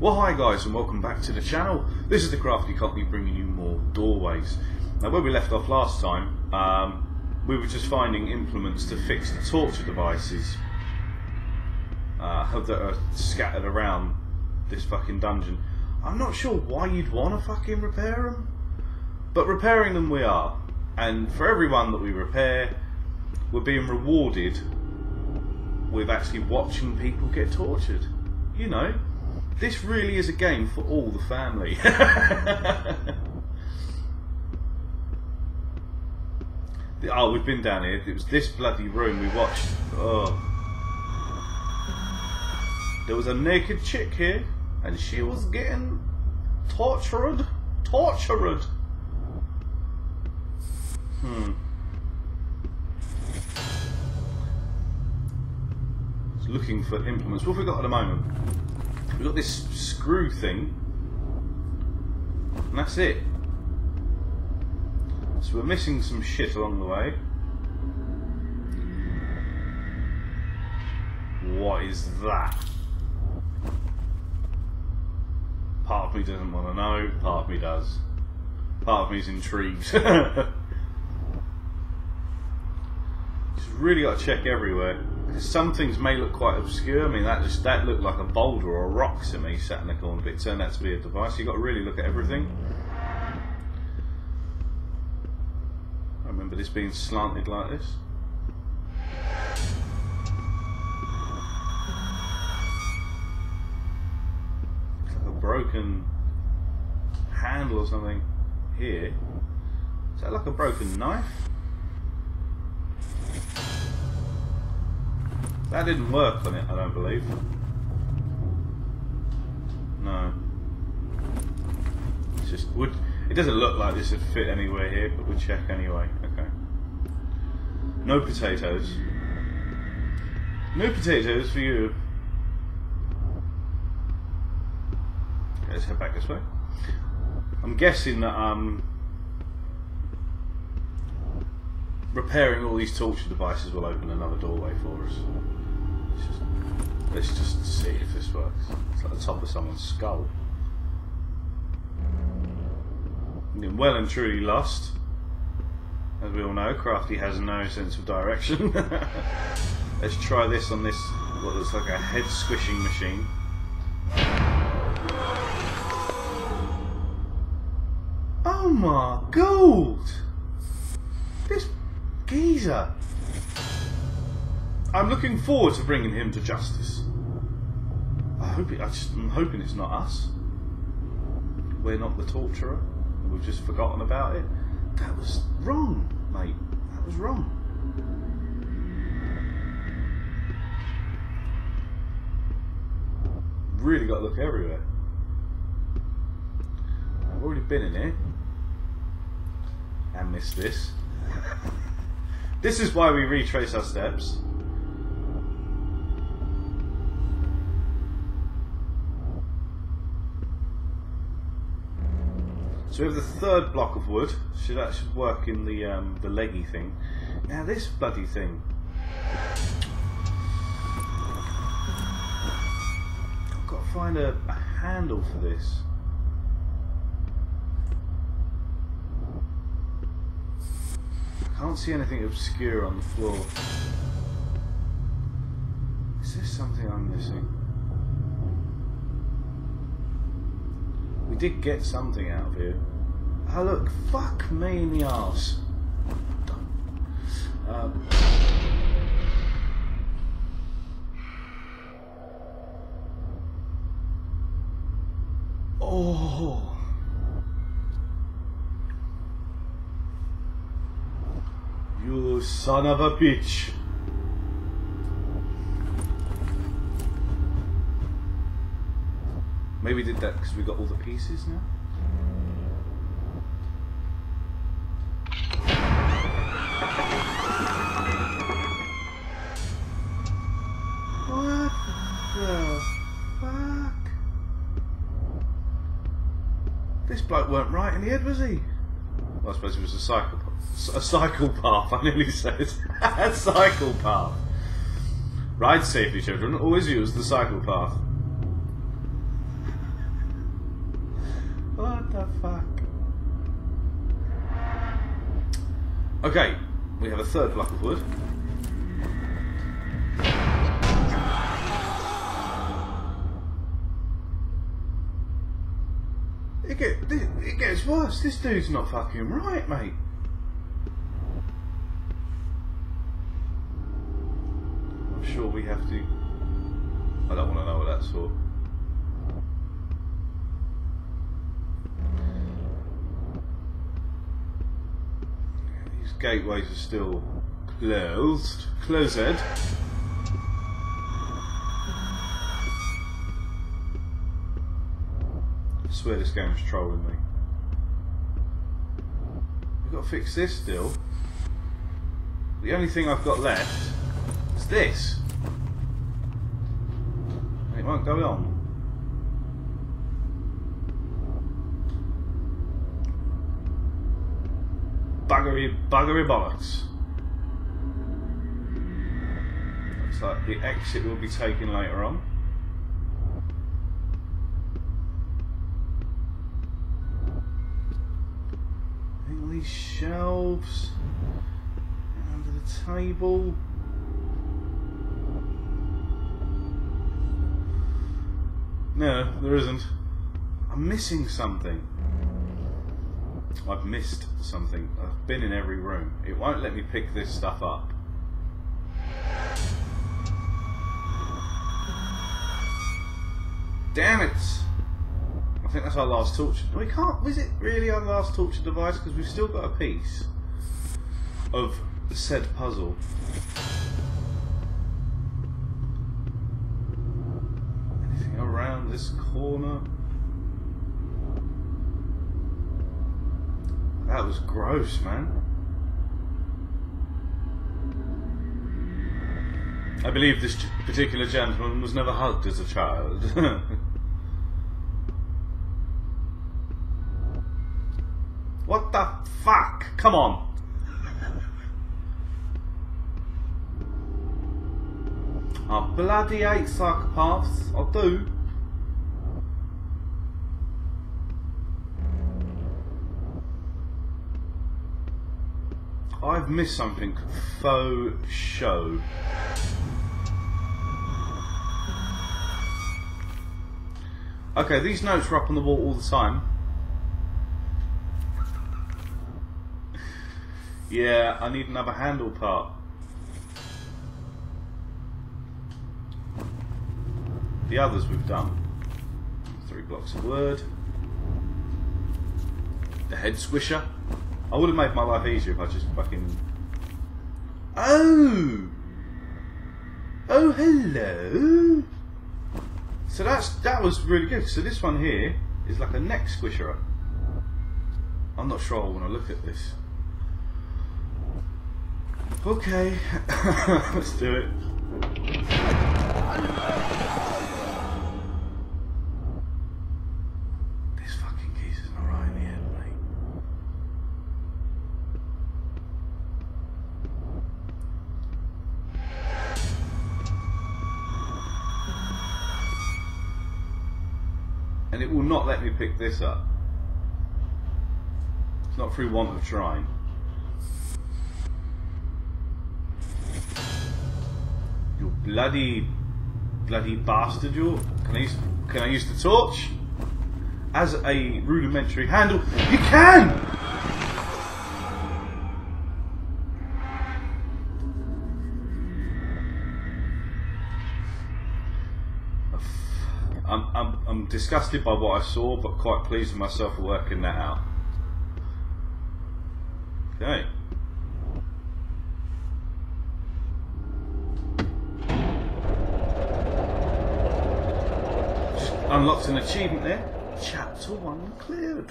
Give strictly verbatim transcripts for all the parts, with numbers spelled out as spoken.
Well, hi guys, and welcome back to the channel. This is the Crafty Cockney bringing you more doorways. Now, where we left off last time, um, we were just finding implements to fix the torture devices uh, that are scattered around this fucking dungeon. I'm not sure why you'd want to fucking repair them, but repairing them we are. And for everyone that we repair, we're being rewarded with actually watching people get tortured. You know, this really is a game for all the family. Oh, we've been down here. It was this bloody room we watched. Oh. There was a naked chick here, and she was getting tortured. Tortured. Hmm. Looking for implements. What have we got at the moment? We've got this screw thing, and that's it. So we're missing some shit along the way. What is that? Part of me doesn't want to know, part of me does. Part of me's intrigued. Just really got to check everywhere. Some things may look quite obscure. I mean, that just that looked like a boulder or a rock to me, sat in the corner, but it turned out to be a device. You've got to really look at everything. I remember this being slanted like this. It's like a broken handle or something here. Is that like a broken knife? That didn't work on it, I don't believe. No. It's just wood. It doesn't look like this would fit anywhere here, but we'll check anyway. Okay. No potatoes. No potatoes for you. Okay, let's head back this way. I'm guessing that um repairing all these torture devices will open another doorway for us. Let's just, let's just see if this works. It's like the top of someone's skull. I'm well and truly lost. As we all know, Crafty has no sense of direction. Let's try this on this, what looks like a head squishing machine. Oh my god! This geezer! I'm looking forward to bringing him to justice. I hope it, I just, I'm hoping it's not us. We're not the torturer. We've just forgotten about it. That was wrong, mate. That was wrong. Really got to look everywhere. I've already been in here and missed this. This is why we retrace our steps. So we have the third block of wood. So that should work in the um, the leggy thing. Now this bloody thing. I've got to find a, a handle for this. I can't see anything obscure on the floor. Is this something I'm missing? We did get something out of here. Oh look, fuck me in the arse. Um, oh. You son of a bitch! Maybe we did that because we got all the pieces now? What the fuck? This bloke weren't right in the head, was he? Well, I suppose he was a psychopath. A cycle path, I nearly said. A cycle path. Ride safely, children. Always use the cycle path. the fuck? Okay, we have a third block of wood. It, get, it gets worse. This dude's not fucking right, mate. I'm sure we have to... I don't want to know what that's for. Gateways are still closed. Closed. I swear this game is trolling me. We've got to fix this still. The only thing I've got left is this. And it won't go on. Buggery, buggery bollocks. Looks like the exit will be taken later on. And these shelves under the table. No, there isn't. I'm missing something. I've missed something. I've been in every room. It won't let me pick this stuff up. Damn it! I think that's our last torture. We can't. Is it really our last torture device? Because we've still got a piece of said puzzle. Anything around this corner? That was gross, man. I believe this particular gentleman was never hugged as a child. What the fuck? Come on. I bloody hate psychopaths. I do. I've missed something. Faux show. Okay, these notes are up on the wall all the time. Yeah, I need another handle part. The others we've done. Three blocks of wood. The head squisher. I would have made my life easier if I just fucking... Oh! Oh, hello! So that's that was really good. So this one here is like a neck squisher. I'm not sure I want to look at this. Okay. Let's do it. This fucking keys is not right in the end, mate. And it will not let me pick this up. It's not through want of trying. You bloody, bloody bastard! You can I use can I use the torch as a rudimentary handle? You can. I'm, I'm, I'm disgusted by what I saw, but quite pleased with myself for working that out. Okay. Just unlocked an achievement there. Chapter one cleared.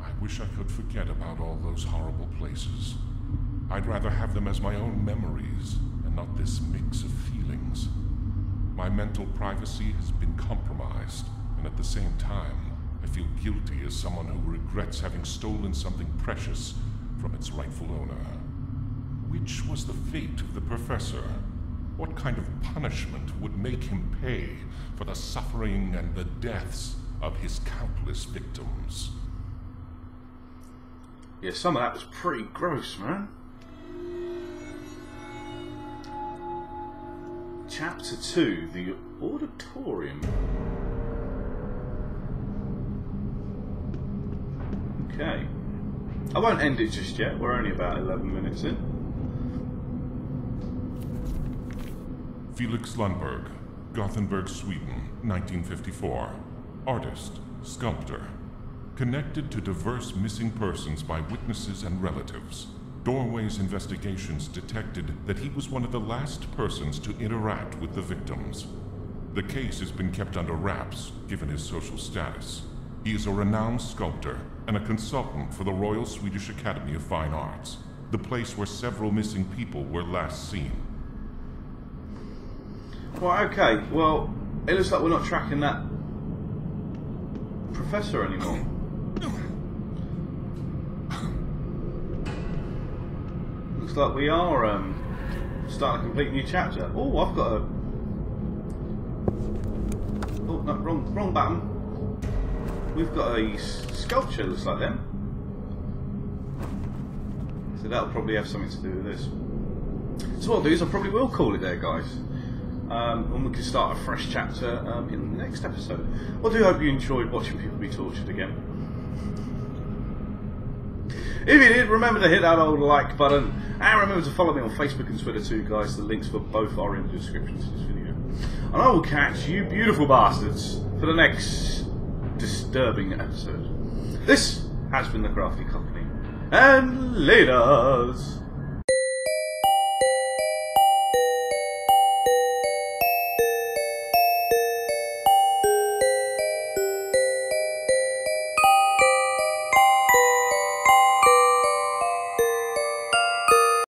I wish I could forget about all those horrible places. I'd rather have them as my own memories, and not this mix of feelings. My mental privacy has been compromised, and at the same time, I feel guilty as someone who regrets having stolen something precious from its rightful owner. Which was the fate of the professor? What kind of punishment would make him pay for the suffering and the deaths of his countless victims? Yeah, some of that was pretty gross, man. Chapter two, the auditorium. Okay. I won't end it just yet, we're only about eleven minutes in. Felix Lundberg, Gothenburg, Sweden, nineteen fifty-four. Artist, sculptor. Connected to diverse missing persons by witnesses and relatives. Doorways investigations detected that he was one of the last persons to interact with the victims. The case has been kept under wraps, given his social status. He is a renowned sculptor and a consultant for the Royal Swedish Academy of Fine Arts, the place where several missing people were last seen. Right, okay, well, it looks like we're not tracking that professor anymore. Looks like we are um, starting a complete new chapter. Oh, I've got a... Oh, no, wrong, wrong button. We've got a sculpture, looks like them. So that'll probably have something to do with this. So what I'll do is I probably will call it there, guys. Um, and we can start a fresh chapter um, in the next episode. I do hope you enjoyed watching people be tortured again. If you did, remember to hit that old like button. And remember to follow me on Facebook and Twitter too, guys. The links for both are in the description to this video. And I will catch you beautiful bastards for the next... disturbing episode. This has been the Crafty Cockney, and laters!